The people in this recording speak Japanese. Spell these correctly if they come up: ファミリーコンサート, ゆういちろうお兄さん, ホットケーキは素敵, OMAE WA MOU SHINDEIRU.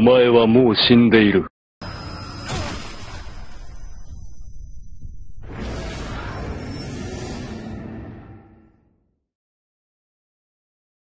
お前はもう死んでいる。